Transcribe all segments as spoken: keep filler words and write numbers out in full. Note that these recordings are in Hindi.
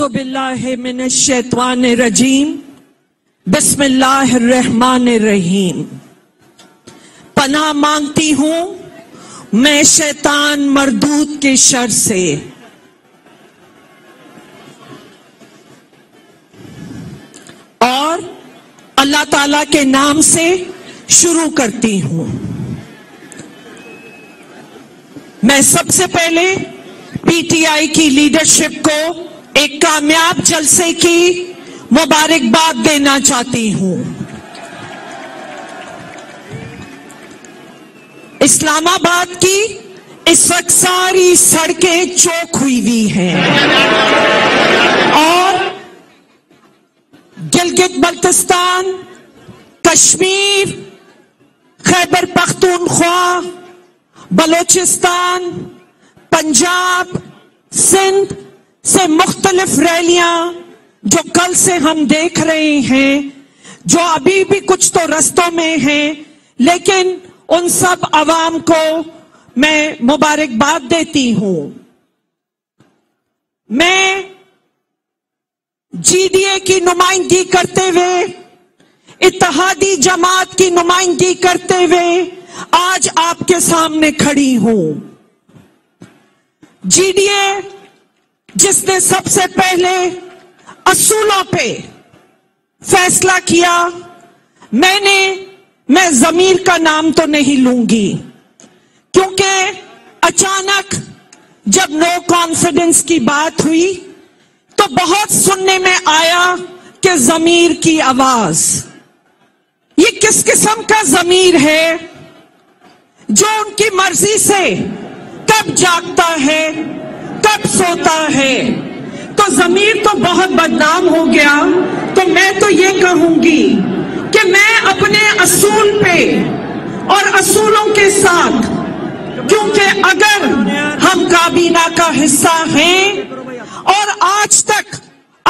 औज़ुबिल्लाहिमिनश्शैतानिर्रजीम बिस्मिल्लाहिर्रहमानिर्रहीम। पनाह मांगती हूं मैं शैतान मरदूत के शर से। और अल्लाह ताला के नाम से शुरू करती हूं। मैं सबसे पहले पीटीआई की लीडरशिप को एक कामयाब जलसे की मुबारकबाद देना चाहती हूं। इस्लामाबाद की इस वक्त सारी सड़कें चौक हुई हुई हैं और गिलगित-बल्तिस्तान, कश्मीर, खैबर पख्तूनख्वा, बलोचिस्तान, पंजाब, सिंध से मुख्तलिफ रैलियां जो कल से हम देख रहे हैं, जो अभी भी कुछ तो रस्तों में हैं, लेकिन उन सब आवाम को मैं मुबारकबाद देती हूं। मैं जीडीए की नुमाइंदगी करते हुए, इत्तेहादी जमात की नुमाइंदगी करते हुए आज आपके सामने खड़ी हूं। जीडीए जिसने सबसे पहले असूलों पे फैसला किया, मैंने मैं जमीर का नाम तो नहीं लूंगी, क्योंकि अचानक जब नो कॉन्फिडेंस की बात हुई तो बहुत सुनने में आया कि जमीर की आवाज, ये किस किस्म का जमीर है जो उनकी मर्जी से कब जागता है कब सोता है। तो जमीर तो बहुत बदनाम हो गया। तो मैं तो ये कहूंगी कि मैं अपने असूल पे और असूलों के साथ, क्योंकि अगर हम काबीना का हिस्सा हैं और आज तक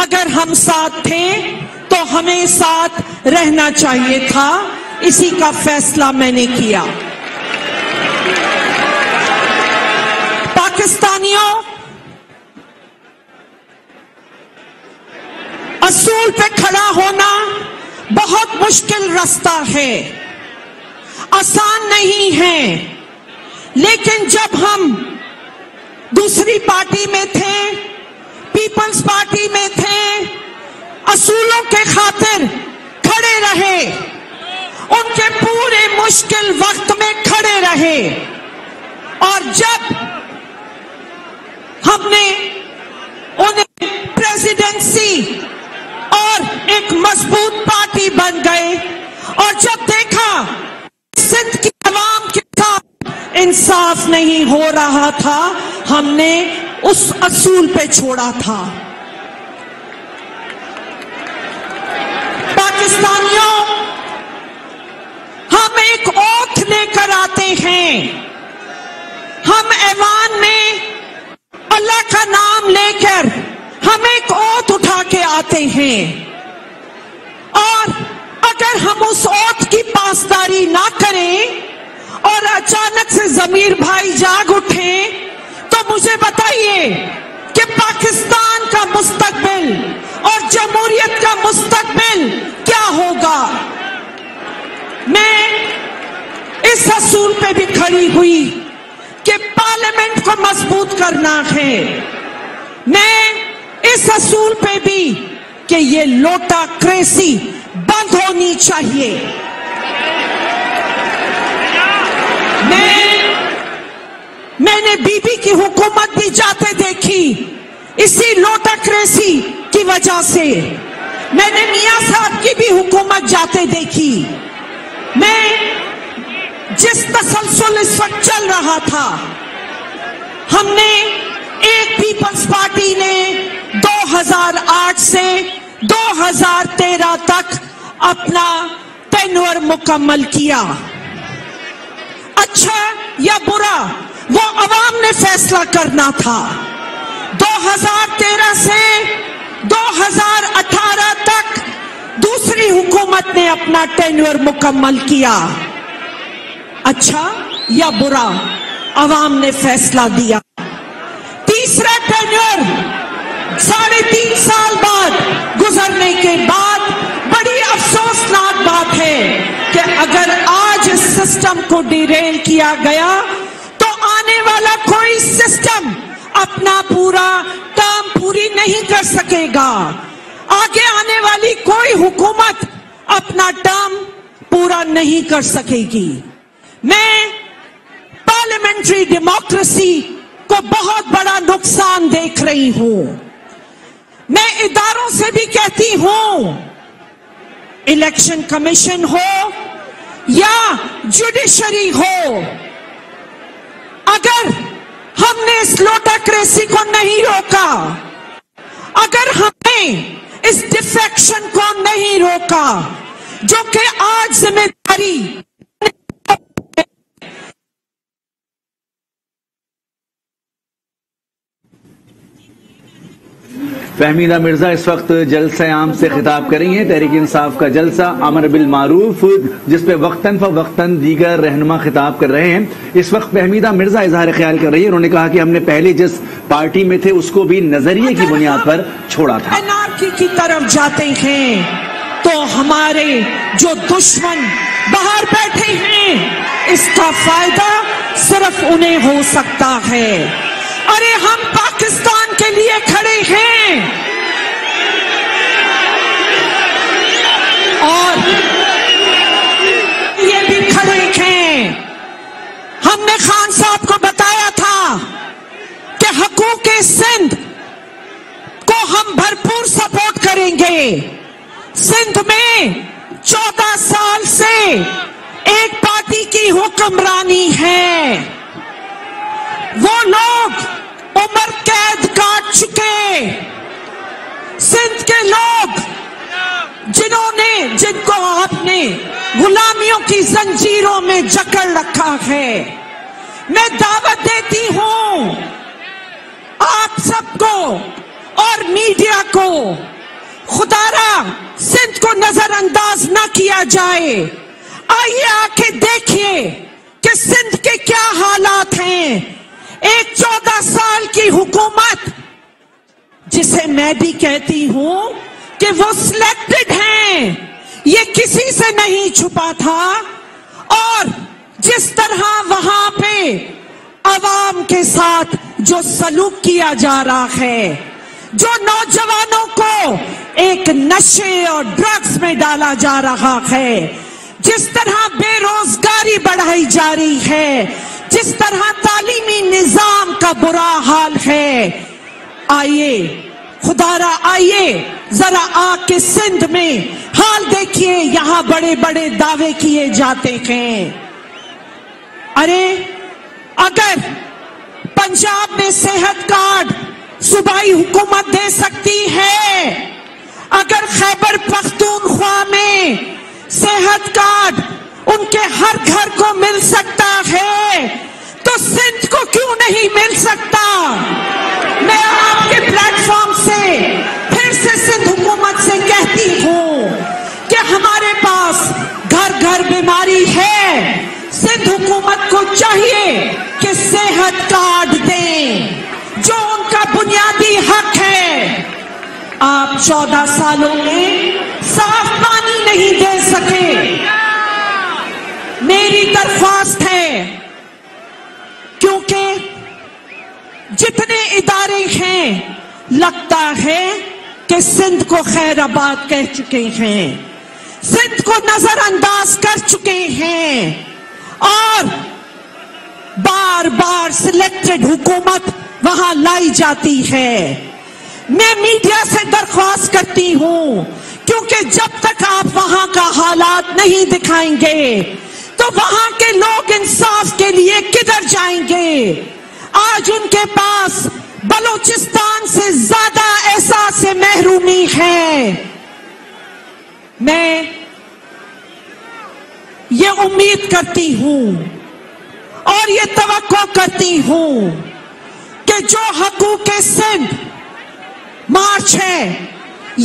अगर हम साथ थे तो हमें साथ रहना चाहिए था, इसी का फैसला मैंने किया। पाकिस्तानियों, असूल पे खड़ा होना बहुत मुश्किल रास्ता है, आसान नहीं है, लेकिन जब हम दूसरी पार्टी में थे, पीपल्स पार्टी में थे, असूलों के खातिर खड़े रहे, उनके पूरे मुश्किल वक्त में खड़े रहे। और जब हमने उन्हें प्रेसिडेंसी और एक मजबूत पार्टी बन गए, और जब देखा सिंध की आवाम के साथ इंसाफ नहीं हो रहा था, हमने उस असूल पे छोड़ा था। पाकिस्तानियों, हम एक ओथ लेकर आते हैं, हम ऐवान में अल्लाह का नाम लेकर हम एक ओथ उठा के आते हैं, और अगर हम उस ओथ की पासदारी ना करें और अचानक से जमीर भाई जाग उठे तो मुझे बताइए कि पाकिस्तान का मुस्तकबिल और जमहूरियत का मुस्तकबिल क्या होगा। मैं इस असूल पे भी खड़ी हुई कि पार्लियामेंट को मजबूत करना है। मैं इस असूल पे भी कि ये लोटाक्रेसी बंद होनी चाहिए। मैं मैंने बीबी की हुकूमत भी जाते देखी इसी लोटाक्रेसी की वजह से, मैंने मियां साहब की भी हुकूमत जाते देखी। मैं जिस तसलसल इस वक्त चल रहा था, हमने एक पीपल्स पार्टी ने दो हज़ार आठ से दो हज़ार तेरह तक अपना टेन्योर मुकम्मल किया। अच्छा या बुरा वो अवाम ने फैसला करना था। दो हज़ार तेरह से दो हज़ार अठारह तक दूसरी हुकूमत ने अपना टेन्योर मुकम्मल किया। अच्छा या बुरा अवाम ने फैसला दिया। तीसरा टेन्योर साढ़े तीन अगर आज इस सिस्टम को डिरेल किया गया तो आने वाला कोई सिस्टम अपना पूरा काम पूरी नहीं कर सकेगा। आगे आने वाली कोई हुकूमत अपना टर्म पूरा नहीं कर सकेगी। मैं पार्लियामेंट्री डेमोक्रेसी को बहुत बड़ा नुकसान देख रही हूं। मैं इदारों से भी कहती हूं, इलेक्शन कमीशन हो या जुडिशरी हो, अगर हमने इस लोटाक्रेसी को नहीं रोका, अगर हमें इस डिफेक्शन को नहीं रोका, जो कि आज जिम्मेदारी फहमीदा मिर्जा इस वक्त जलसा आम से खिताब कर रही हैं। तहरीक इंसाफ का जलसा अमर बिल मारूफ जिसपे वक्तन फवक्तन दीगर रहनुमा खिताब कर रहे हैं। इस वक्त फहमीदा मिर्जा इजहार ख्याल कर रही है। उन्होंने कहा कि हमने पहले जिस पार्टी में थे उसको भी नजरिए की बुनियाद पर छोड़ा था। एनार्की की तरफ जाते हैं तो हमारे जो दुश्मन बाहर बैठे हैं इसका फायदा सिर्फ उन्हें हो सकता है। अरे हम पाकिस्तान के लिए खड़े हैं और ये भी खड़े हैं। हमने खान साहब को बताया था कि हकूक सिंध को हम भरपूर सपोर्ट करेंगे। सिंध में चौदह साल से एक पार्टी की हुक्मरानी है। वो लोग उम्र कैद काट चुके। सिंध के लोग जिन्होंने जिनको आपने गुलामियों की जंजीरों में जकड़ रखा है, मैं दावत देती हूं आप सबको और मीडिया को, खुदारा सिंध को नजरअंदाज ना किया जाए। आइए आके देखिए कि सिंध के क्या हालात हैं। एक चौदह साल की हुकूमत, जिसे मैं भी कहती हूं कि वो सिलेक्टेड हैं, ये किसी से नहीं छुपा था। और जिस तरह वहां पे आवाम के साथ जो सलूक किया जा रहा है, जो नौजवानों को एक नशे और ड्रग्स में डाला जा रहा है, जिस तरह बेरोजगारी बढ़ाई जा रही है, जिस तरह तालीमी निजाम का बुरा हाल है, आइए खुदारा आइए जरा आके सिंध में हाल देखिए। यहां बड़े बड़े दावे किए जाते हैं। अरे अगर पंजाब में सेहत कार्ड सूबाई हुकूमत दे सकती है, अगर खैबर पख्तूनख्वा में सेहत कार्ड उनके हर घर को मिल सकता है, तो सिंध को क्यों नहीं मिल सकता? मैं आपके प्लेटफॉर्म से फिर से सिंध हुकूमत से कहती हूं कि हमारे पास घर घर बीमारी है। सिंध हुकूमत को चाहिए कि सेहत कार्ड दें, जो उनका बुनियादी हक है। आप चौदह सालों में साफ पानी नहीं दे सके। मेरी दरख्वास्त है, क्योंकि जितने इदारे हैं लगता है कि सिंध को खैराबाद कह चुके हैं, सिंध को नजरअंदाज कर चुके हैं, और बार बार सिलेक्टेड हुकूमत वहां लाई जाती है। मैं मीडिया से दरख्वास्त करती हूं, क्योंकि जब तक आप वहां का हालात नहीं दिखाएंगे तो वहां के लोग इंसाफ के लिए किधर जाएंगे? आज उनके पास बलोचिस्तान से ज्यादा एहसास महरूमी है। मैं ये उम्मीद करती हूं और ये तवक्को करती हूं कि जो हकूक सिंध मार्च है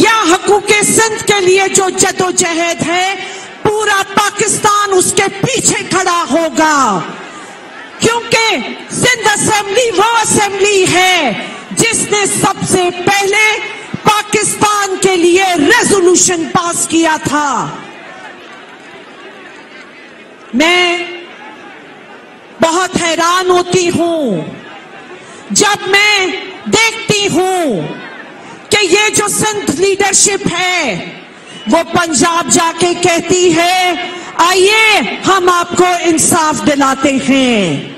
या हकूक सिंध के लिए जो जदोजहद है, पूरा पाकिस्तान उसके पीछे खड़ा होगा। क्योंकि सिंध असेंबली वो असेंबली है जिसने सबसे पहले पाकिस्तान के लिए रेजोल्यूशन पास किया था। मैं बहुत हैरान होती हूं जब मैं देखती हूं कि ये जो सिंध लीडरशिप है वो पंजाब जाके कहती है आइए हम आपको इंसाफ दिलाते हैं,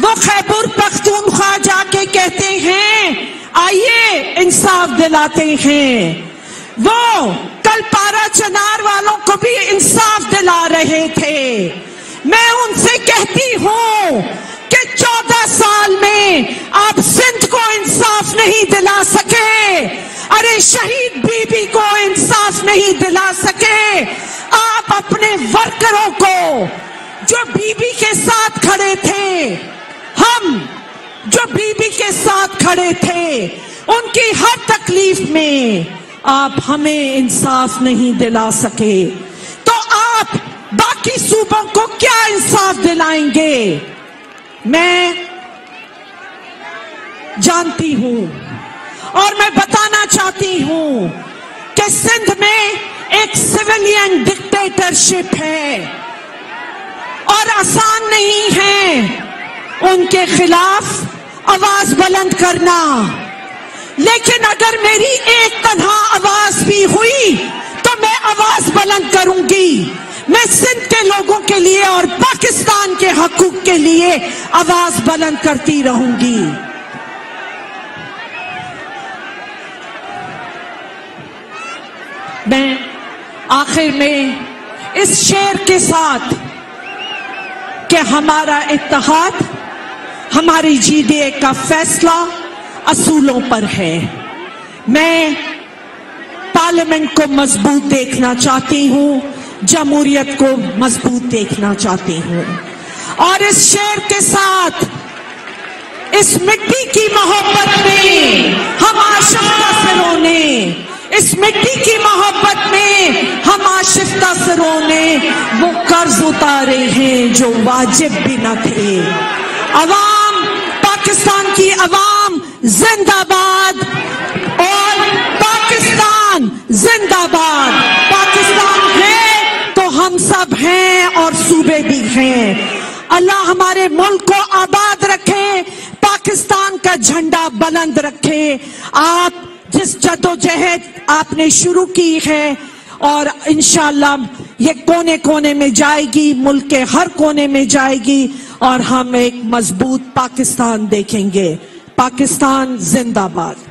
वो खैबर पख्तूनख्वा जाके कहते हैं आइए इंसाफ दिलाते हैं, वो कलपारा चनार वालों को भी इंसाफ दिला रहे थे। मैं उनसे कहती हूं कि चौदह साल में आप सिंध को इंसाफ नहीं दिला सके, अरे शहीद बीबी को इंसाफ नहीं दिला सके, आप अपने वर्करों को जो बीबी के साथ खड़े थे, हम जो बीबी के साथ खड़े थे, उनकी हर तकलीफ में आप हमें इंसाफ नहीं दिला सके, तो आप बाकी सूबों को क्या इंसाफ दिलाएंगे। मैं जानती हूं और मैं बताना चाहती हूं कि सिंध में एक सिविलियन डिक्टेटरशिप है और आसान नहीं है उनके खिलाफ आवाज बुलंद करना, लेकिन अगर मेरी एक तनहा आवाज भी हुई तो मैं आवाज बुलंद करूंगी। मैं सिंध के लोगों के लिए और पाकिस्तान के हकूक के लिए आवाज बुलंद करती रहूंगी। मैं आखिर में इस शेर के साथ कि हमारा इत्तेहाद, हमारी जी डी ए का फैसला असूलों पर है। मैं पार्लियामेंट को मजबूत देखना चाहती हूँ, जमहूरियत को मजबूत देखना चाहती हूँ, और इस शेर के साथ इस मिट्टी की मोहब्बत में हम आशिफ्ता से रोने, इस मिट्टी की मोहब्बत में हम आशिफ्ता से रोने, वो कर्ज उतारे हैं जो वाजिब भी न थे। आवाम, पाकिस्तान की आवाम जिंदाबाद, और पाकिस्तान जिंदाबाद। पाकिस्तान है तो हम सब हैं और सूबे भी हैं। अल्लाह हमारे मुल्क को आबाद रखे, पाकिस्तान का झंडा बुलंद रखे। आप जिस जदोजहद आपने शुरू की है और इंशाल्लाह ये कोने कोने में जाएगी, मुल्क के हर कोने में जाएगी, और हम एक मजबूत पाकिस्तान देखेंगे। पाकिस्तान जिंदाबाद।